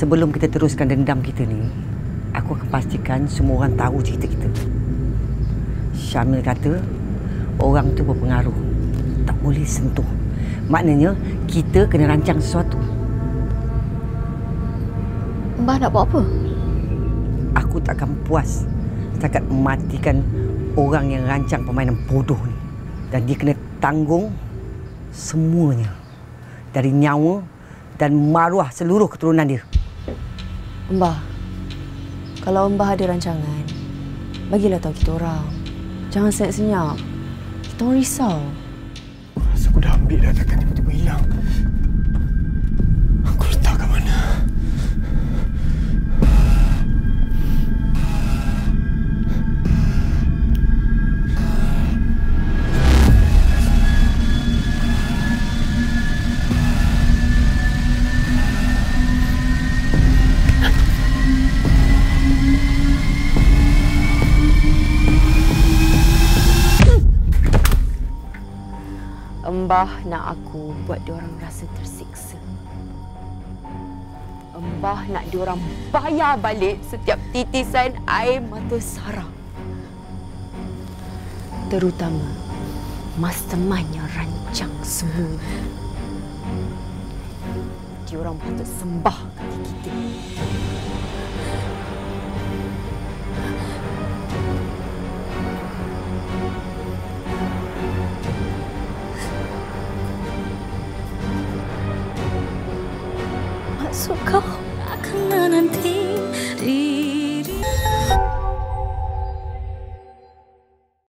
Sebelum kita teruskan dendam kita ni, aku akan pastikan semua orang tahu cerita kita. Syamil kata, orang tu berpengaruh. Tak boleh sentuh. Maknanya, kita kena rancang sesuatu. Mbah nak buat apa? Aku tak akan puas setakat mematikan orang yang rancang permainan bodoh ni. Dan dia kena tanggung semuanya. Dari nyawa dan maruah seluruh keturunan dia. Mbah, kalau Mbah ada rancangan, bagilah tahu kita orang. Jangan senyap-senyap. Kita orang risau. Aku rasa aku dah ambil dah, takkan tiba-tiba hilang. Aku letak kat mana? Mbah nak aku buat diorang rasa tersiksa. Mbah nak diorang bayar balik setiap titisan air mata Sarah. Terutama mastermind yang rancang semua. Diorang patut sembah kaki kita. So cool.